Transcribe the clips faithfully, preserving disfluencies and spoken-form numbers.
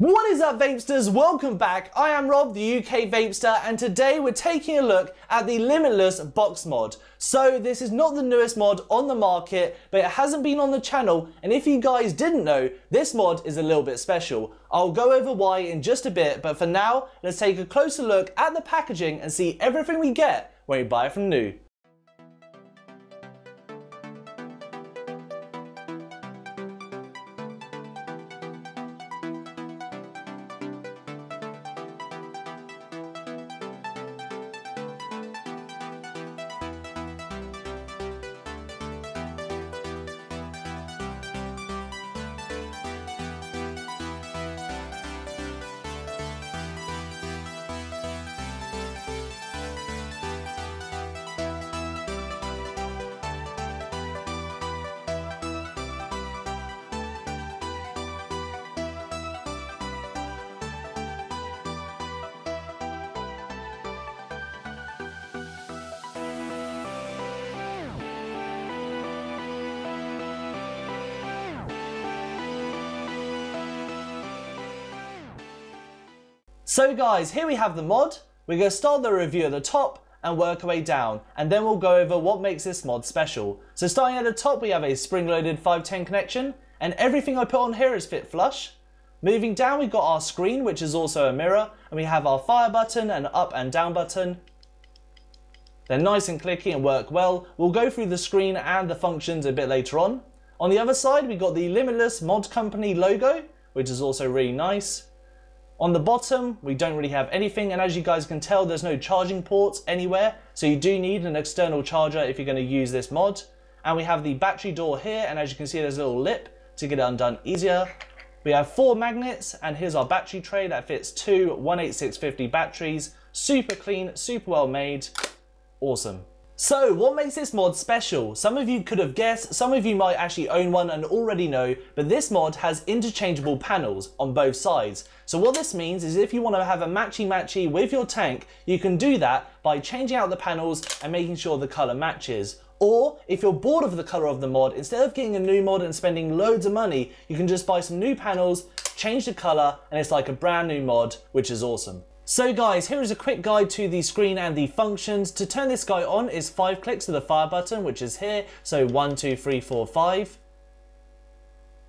What is up, vapesters? Welcome back. I am Rob, the U K vapester, and today we're taking a look at the Limitless box mod. So this is not the newest mod on the market, but it hasn't been on the channel, and if you guys didn't know, this mod is a little bit special. I'll go over why in just a bit, but for now, let's take a closer look at the packaging and see everything we get when we buy it from new. So guys, here we have the mod. We're going to start the review at the top and work our way down, and then we'll go over what makes this mod special. So starting at the top, we have a spring-loaded five ten connection, and everything I put on here is fit flush. Moving down, we've got our screen, which is also a mirror, and we have our fire button and up and down button. They're nice and clicky and work well. We'll go through the screen and the functions a bit later on. On the other side, we've got the Limitless Mod Company logo, which is also really nice. On the bottom, we don't really have anything, and as you guys can tell, there's no charging ports anywhere, so you do need an external charger if you're going to use this mod. And we have the battery door here, and as you can see, there's a little lip to get it undone easier. We have four magnets, and here's our battery tray that fits two one eighty-six fifty batteries. Super clean, super well made, awesome. So what makes this mod special? Some of you could have guessed, some of you might actually own one and already know, but this mod has interchangeable panels on both sides. So what this means is if you want to have a matchy-matchy with your tank, you can do that by changing out the panels and making sure the color matches. Or if you're bored of the color of the mod, instead of getting a new mod and spending loads of money, you can just buy some new panels, change the color, and it's like a brand new mod, which is awesome. So guys, here is a quick guide to the screen and the functions. To turn this guy on is five clicks to the fire button, which is here. So one, two, three, four, five.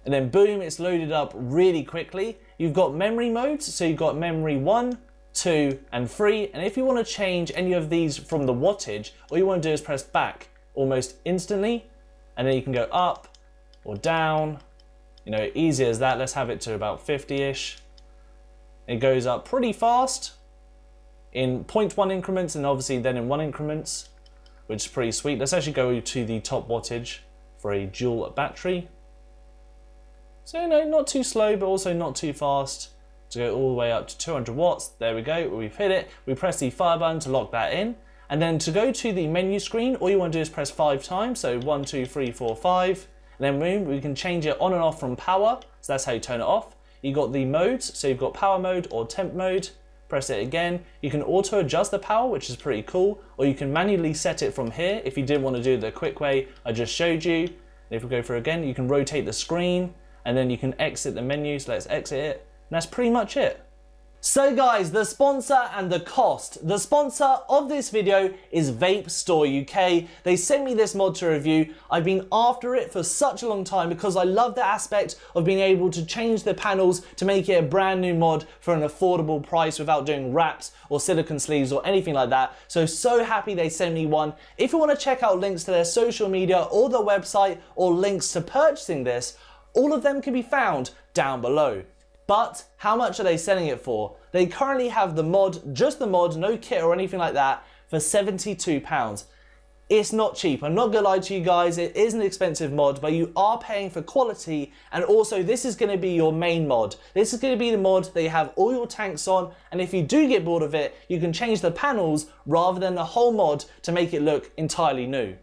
And then boom, it's loaded up really quickly. You've got memory modes. So you've got memory one, two, and three. And if you want to change any of these from the wattage, all you want to do is press back almost instantly. And then you can go up or down, you know, easy as that. Let's have it to about fifty-ish. It goes up pretty fast in zero point one increments, and obviously then in one increments, which is pretty sweet. Let's actually go to the top wattage for a dual battery. So, you know, not too slow, but also not too fast to go all the way up to two hundred watts. There we go. We've hit it. We press the fire button to lock that in. And then to go to the menu screen, all you want to do is press five times. So one, two, three, four, five. And then we can change it on and off from power. So that's how you turn it off. You've got the modes, so you've got power mode or temp mode. Press it again. You can auto adjust the power, which is pretty cool, or you can manually set it from here if you didn't want to do it the quick way I just showed you. And if we go through again, you can rotate the screen, and then you can exit the menu. So let's exit it, and that's pretty much it. So guys, the sponsor and the cost. The sponsor of this video is Vape Store U K. They sent me this mod to review. I've been after it for such a long time because I love the aspect of being able to change the panels to make it a brand new mod for an affordable price without doing wraps or silicone sleeves or anything like that. So, so happy they sent me one. If you want to check out links to their social media or their website or links to purchasing this, all of them can be found down below. But how much are they selling it for? They currently have the mod, just the mod, no kit or anything like that, for seventy-two pounds. It's not cheap. I'm not gonna lie to you guys, it is an expensive mod, but you are paying for quality, and also this is gonna be your main mod. This is gonna be the mod that you have all your tanks on, and if you do get bored of it, you can change the panels rather than the whole mod to make it look entirely new.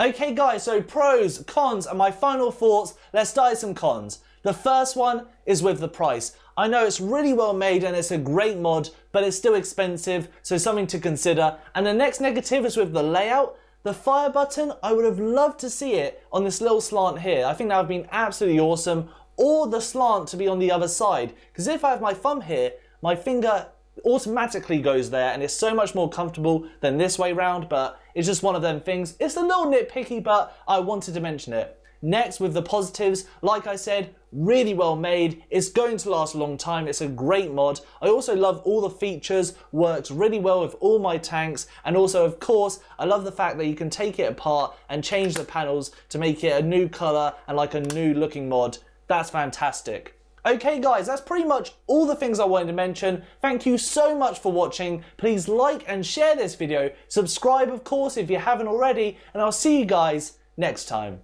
Okay guys, so pros, cons, and my final thoughts. Let's start with some cons. The first one is with the price. I know it's really well made and it's a great mod, but it's still expensive, so something to consider. And the next negative is with the layout. The fire button, I would have loved to see it on this little slant here. I think that would have been absolutely awesome. or the slant to be on the other side, because if I have my thumb here, my finger automatically goes there and it's so much more comfortable than this way round. But it's just one of them things. It's a little nitpicky, but I wanted to mention it. Next, with the positives, like I said, really well made. It's going to last a long time. It's a great mod. I also love all the features, works really well with all my tanks, and also of course I love the fact that you can take it apart and change the panels to make it a new color and like a new looking mod. That's fantastic. Okay guys, that's pretty much all the things I wanted to mention. Thank you so much for watching. Please like and share this video, subscribe of course if you haven't already, and I'll see you guys next time.